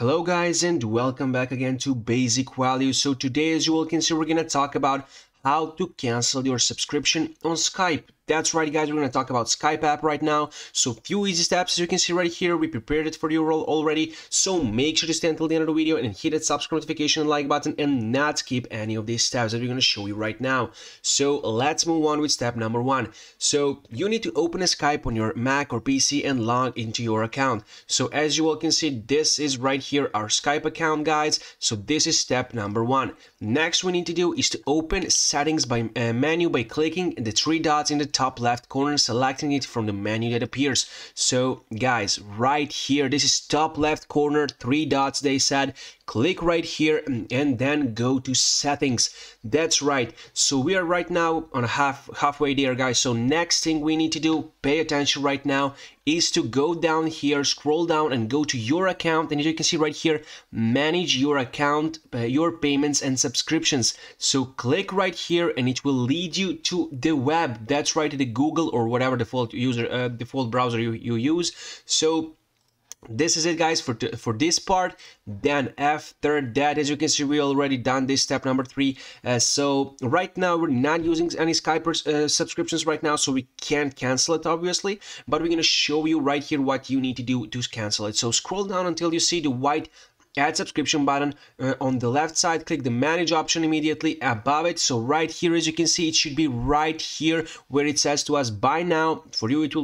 Hello guys, and welcome back again to Basic Value. So today, as you all can see, we're going to talk about how to cancel your subscription on Skype. That's right guys, we're going to talk about Skype app right now. So few easy steps, as you can see right here, we prepared it for you all already. So make sure to stay until the end of the video and hit that subscribe notification and like button and not skip any of these steps that we're going to show you right now. So let's move on with step number one. So you need to open a Skype on your Mac or PC and log into your account. So as you all can see, this is right here our Skype account guys. So this is step number one. Next we need to do is to open settings by menu by clicking the three dots in the top left corner, selecting it from the menu that appears. So guys, right here, this is top left corner, three dots they said. Click right here and then go to settings. That's right. So we are right now on halfway there guys. So next thing we need to do, pay attention right now, is to go down here, scroll down and go to your account, and as you can see right here, manage your account, your payments and subscriptions. So click right here and it will lead you to the web. That's right, to the Google or whatever default user default browser you use. So this is it guys for this part. Then after that, as you can see, we already done this step number three. So right now we're not using any Skype subscriptions right now, so we can't cancel it obviously, but we're going to show you right here what you need to do to cancel it. So scroll down until you see the white add subscription button on the left side. Click the manage option immediately above it. So right here, as you can see, it should be right here where it says to us buy now. For you it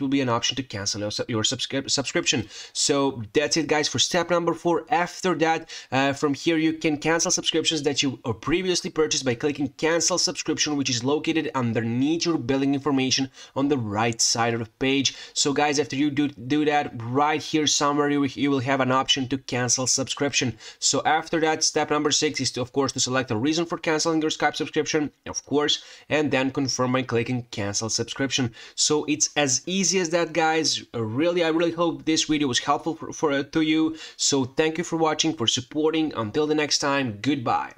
will be an option to cancel your subscription. So that's it guys for step number four. After that, from here you can cancel subscriptions that you previously purchased by clicking cancel subscription, which is located underneath your billing information on the right side of the page. So guys, after you do that, right here somewhere you will have an option to cancel subscription. So after that, step number six is to, of course, to select a reason for canceling your Skype subscription, of course, and then confirm by clicking cancel subscription. So it's as easy as that guys. Really, I really hope this video was helpful to you. So thank you for watching, for supporting. Until the next time, goodbye.